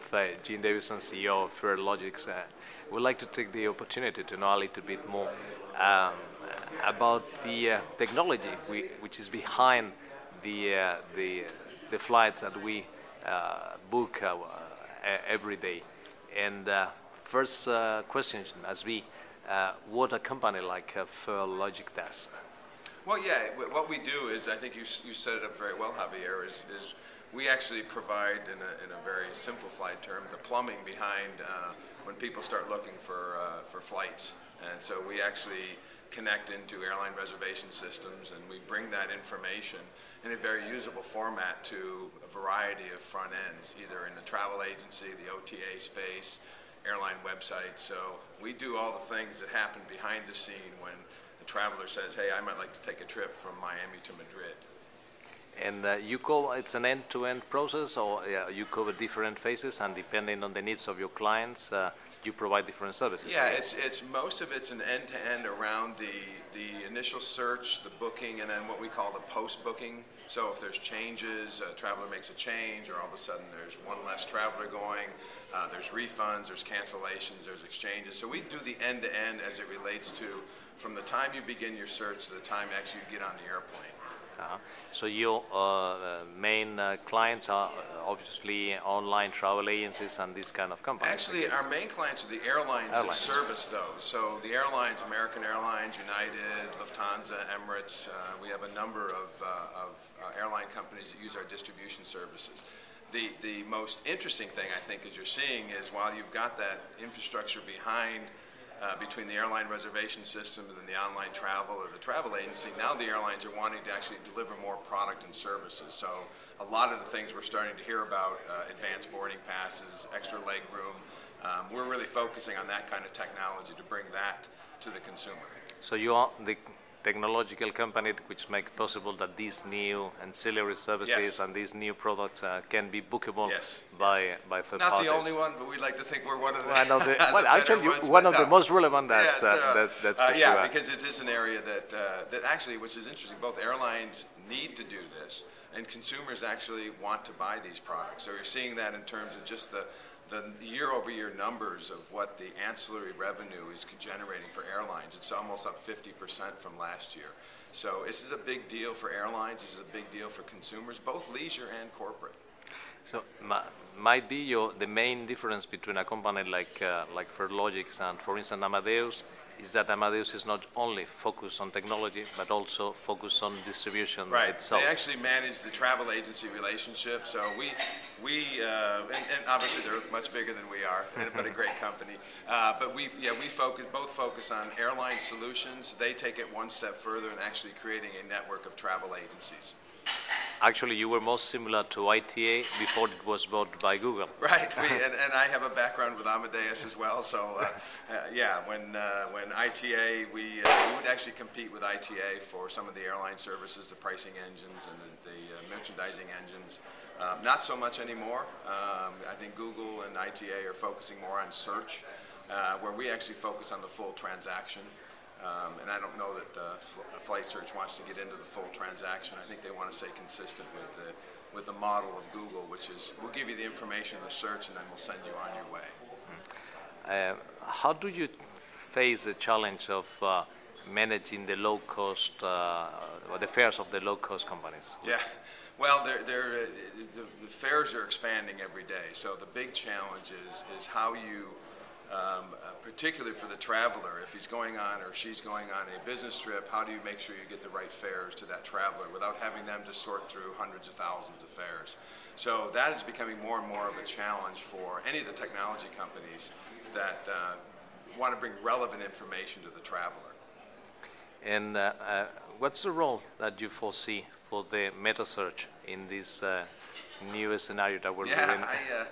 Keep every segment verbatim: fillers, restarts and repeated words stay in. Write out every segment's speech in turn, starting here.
with uh, Gene Davison, C E O of Farelogix. Uh, we'd like to take the opportunity to know a little bit more um, about the uh, technology we, which is behind the, uh, the, the flights that we uh, book uh, every day. And uh, first uh, question must be, uh, what a company like uh, Farelogix does? Well, yeah, what we do is, I think you, you set it up very well, Javier, is, is we actually provide, in a, in a very simplified term, the plumbing behind uh, when people start looking for, uh, for flights. And so we actually connect into airline reservation systems, and we bring that information in a very usable format to a variety of front ends, either in the travel agency, the O T A space, airline websites. So we do all the things that happen behind the scene when the traveler says, hey, I might like to take a trip from Miami to Madrid. And uh, you call it's an end-to-end process, or uh, you cover different phases, and depending on the needs of your clients, uh, you provide different services? Yeah, right? it's, it's most of it's an end-to-end around the, the initial search, the booking, and then what we call the post-booking. So if there's changes, a traveler makes a change, or all of a sudden there's one less traveler going, uh, there's refunds, there's cancellations, there's exchanges. So we do the end-to-end as it relates to from the time you begin your search to the time actually you get on the airplane. Uh-huh. So your uh, main uh, clients are obviously online travel agencies and these kind of companies. Actually, our main clients are the airlines, airlines that service those. So the airlines, American Airlines, United, Lufthansa, Emirates, uh, we have a number of, uh, of uh, airline companies that use our distribution services. The, the most interesting thing I think as you're seeing is while you've got that infrastructure behind Uh, between the airline reservation system and then the online travel or the travel agency, now the airlines are wanting to actually deliver more product and services. So a lot of the things we're starting to hear about, uh, advanced boarding passes, extra leg room, um, we're really focusing on that kind of technology to bring that to the consumer. So you are the technological company which makes possible that these new ancillary services yes. and these new products uh, can be bookable yes. by yes. by third Not parties. Not the only one, but we like to think we're one of the, one of the, the well, actually ones, one of no. the most relevant. That's, yes, uh, that, that's uh, yeah, sure. Because it is an area that uh, that actually, which is interesting, both airlines need to do this, and consumers actually want to buy these products. So you're seeing that in terms of just the. the year-over-year numbers of what the ancillary revenue is generating for airlines. It's almost up fifty percent from last year. So this is a big deal for airlines. This is a big deal for consumers, both leisure and corporate. So might be your, the main difference between a company like, uh, like Farelogix and, for instance, Amadeus, is that Amadeus is not only focused on technology, but also focused on distribution right. itself. They actually manage the travel agency relationship. So we, we uh, and, and obviously they're much bigger than we are, but a great company. Uh, but we, yeah, we focus, both focus on airline solutions. They take it one step further in actually creating a network of travel agencies. Actually, you were most similar to I T A before it was bought by Google. Right, we, and, and I have a background with Amadeus as well. So, uh, uh, yeah, when uh, when I T A, we, uh, we would actually compete with I T A for some of the airline services, the pricing engines and the, the uh, merchandising engines. Um, not so much anymore. Um, I think Google and I T A are focusing more on search, uh, where we actually focus on the full transaction. Um, and I don't know that uh, fl Flight Search wants to get into the full transaction. I think they want to stay consistent with the, with the model of Google, which is we'll give you the information of the search and then we'll send you on your way. Uh, how do you face the challenge of uh, managing the low-cost, uh, or the fares of the low-cost companies? Yeah. Well, they're, they're, uh, the, the fares are expanding every day. So the big challenge is, is how you... Um, uh, particularly for the traveler, if he's going on or she's going on a business trip, how do you make sure you get the right fares to that traveler without having them to sort through hundreds of thousands of fares? So that is becoming more and more of a challenge for any of the technology companies that uh, want to bring relevant information to the traveler. And uh, uh, what's the role that you foresee for the meta search in this uh, new scenario that we're yeah, in? I, uh,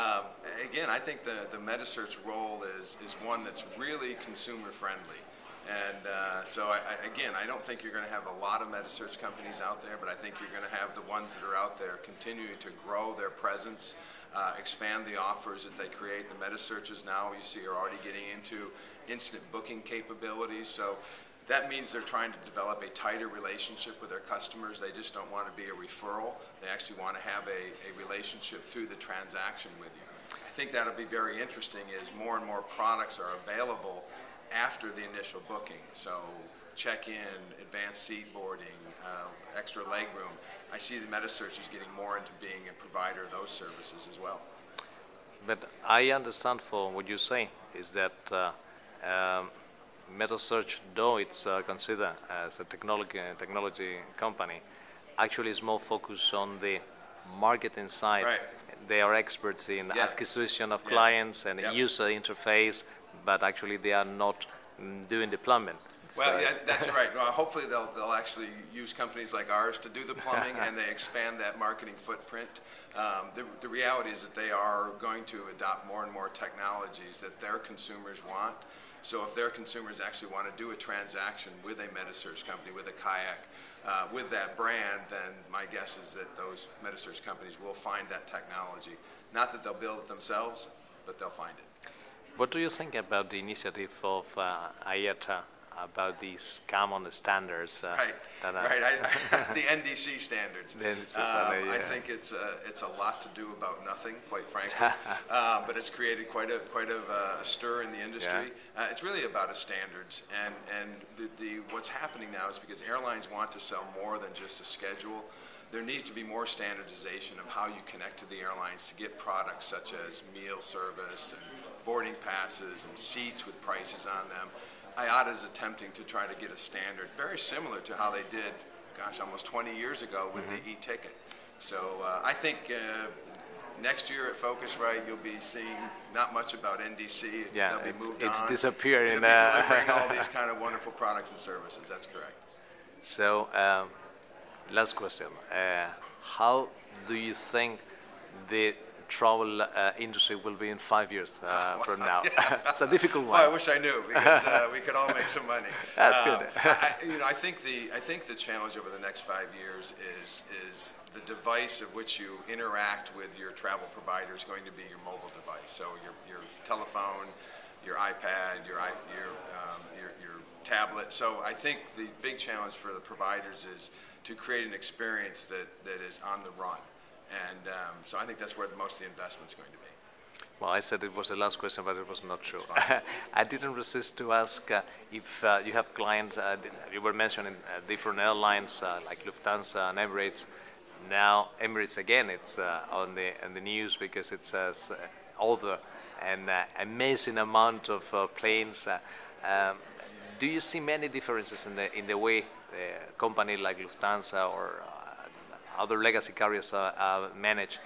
Um, again, I think the, the metasearch role is, is one that's really consumer friendly. And uh, so, I, I, again, I don't think you're going to have a lot of metasearch companies out there, but I think you're going to have the ones that are out there continuing to grow their presence, uh, expand the offers that they create. The metasearches now you see are already getting into instant booking capabilities. So that means they're trying to develop a tighter relationship with their customers. They just don't want to be a referral. They actually want to have a, a relationship through the transaction with you. think that'll be very interesting as more and more products are available after the initial booking. So check-in, advanced seat boarding, uh, extra leg room. I see the metasearch is getting more into being a provider of those services as well. But I understand from what you're saying is that uh, um, metasearch, though it's uh, considered as a technology, technology company, actually is more focused on the marketing side. Right. They are experts in yeah. acquisition of yeah. clients and yep. user interface, but actually they are not doing the plumbing. Well, so. yeah, that's right. Well, hopefully they'll, they'll actually use companies like ours to do the plumbing and they expand that marketing footprint. Um, the, the reality is that they are going to adopt more and more technologies that their consumers want. So if their consumers actually want to do a transaction with a metasearch company, with a Kayak, uh, with that brand, then my guess is that those metasearch companies will find that technology. Not that they'll build it themselves, but they'll find it. What do you think about the initiative of uh, I A T A? About these common standards, uh, right? That right. I, I, the N D C standards. The N D C standard, um, yeah. I think it's a, it's a lot to do about nothing, quite frankly. uh, but it's created quite a quite a uh, stir in the industry. Yeah. Uh, it's really about a standards, and and the, the what's happening now is because airlines want to sell more than just a schedule. There needs to be more standardization of how you connect to the airlines to get products such as meal service and boarding passes and seats with prices on them. I A T A is attempting to try to get a standard very similar to how they did, gosh, almost twenty years ago with mm-hmm. the e-ticket. So uh, I think uh, next year at Focusrite you'll be seeing not much about N D C. Yeah, They'll it's, be moved it's on. disappearing. They'll be uh, delivering all these kind of wonderful products and services. That's correct. So um, last question. Uh, how do you think the travel uh, industry will be in five years uh, from now? Yeah. It's a difficult one. Well, I wish I knew, because uh, we could all make some money. That's um, good. I, you know, I think the I think the challenge over the next five years is is the device of which you interact with your travel provider is going to be your mobile device. So your your telephone, your iPad, your your um, your, your tablet. So I think the big challenge for the providers is to create an experience that that is on the run. And um, so I think that's where the, most of the investment's going to be. Well, I said it was the last question, but it was not true. I didn't resist to ask uh, if uh, you have clients, uh, you were mentioning uh, different airlines uh, like Lufthansa and Emirates. Now Emirates again, it's uh, on the on the news because it's uh, all the an uh, amazing amount of uh, planes. Uh, um, do you see many differences in the in the way the company like Lufthansa or other legacy carriers are, are managed,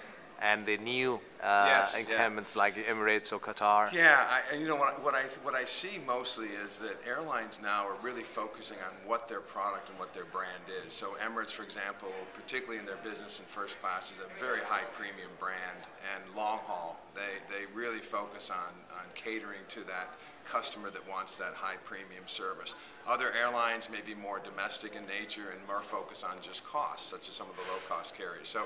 and the new uh, yes, incumbents yeah. like Emirates or Qatar? Yeah, I, you know what, what I what I see mostly is that airlines now are really focusing on what their product and what their brand is. So Emirates, for example, particularly in their business and first class, is a very high premium brand, and long haul. They they really focus on on catering to that customer that wants that high premium service. Other airlines may be more domestic in nature and more focused on just costs, such as some of the low-cost carriers. So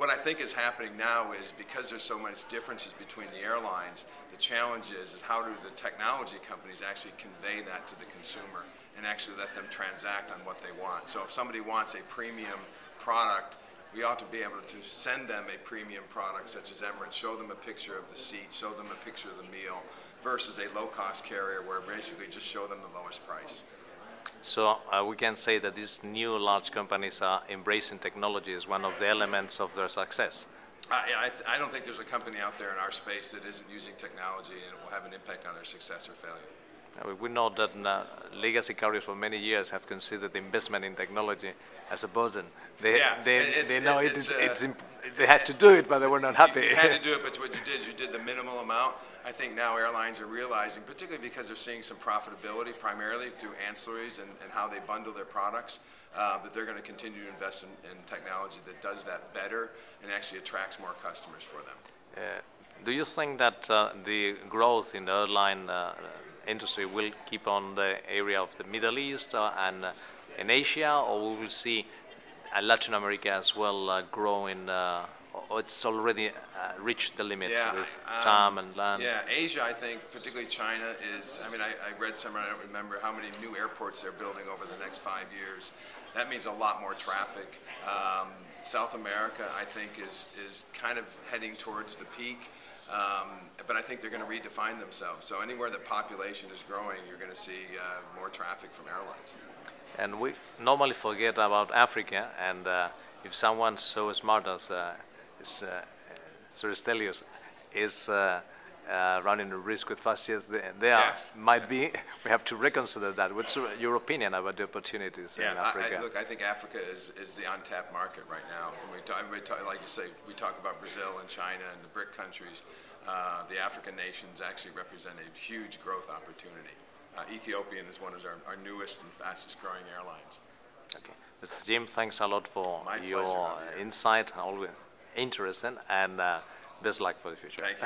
what I think is happening now is because there's so much differences between the airlines, the challenge is, is how do the technology companies actually convey that to the consumer and actually let them transact on what they want. So if somebody wants a premium product, we ought to be able to send them a premium product such as Emirates, show them a picture of the seat, show them a picture of the meal, versus a low-cost carrier where basically just show them the lowest price. So uh, we can say that these new large companies are embracing technology as one of the elements of their success. Uh, yeah, I, th I don't think there's a company out there in our space that isn't using technology and it will have an impact on their success or failure. Uh, we know that uh, legacy carriers for many years have considered investment in technology as a burden. They, yeah, they, it's, they know it's, it is, uh, it's imp they had to do it, but they were not happy. You had to do it, but what you did is you did the minimal amount. I think now airlines are realizing, particularly because they're seeing some profitability primarily through ancillaries and, and how they bundle their products, uh, that they're going to continue to invest in, in technology that does that better and actually attracts more customers for them. Uh, do you think that uh, the growth in the airline uh, industry will keep on the area of the Middle East uh, and uh, in Asia, or we will see uh, Latin America as well uh, growing? Uh, It's already uh, reached the limit yeah, with um, time and land. Yeah, Asia, I think, particularly China, is, I mean, I, I read somewhere, I don't remember how many new airports they're building over the next five years. That means a lot more traffic. Um, South America, I think, is, is kind of heading towards the peak. Um, but I think they're going to redefine themselves. So anywhere the population is growing, you're going to see uh, more traffic from airlines. And we normally forget about Africa. And uh, if someone so smart as uh, uh, Siristelius is uh, uh, running a risk with fascists, there yes. might be. We have to reconsider that. What's your opinion about the opportunities yeah, in Africa? I, I, look, I think Africa is, is the untapped market right now. When we talk, everybody talk, like you say, we talk about Brazil and China and the BRIC countries. Uh, the African nations actually represent a huge growth opportunity. Uh, Ethiopian is one of our, our newest and fastest growing airlines. Okay. Mister Jim, thanks a lot for My your pleasure, insight, always interesting, and uh, best luck for the future. Thank you.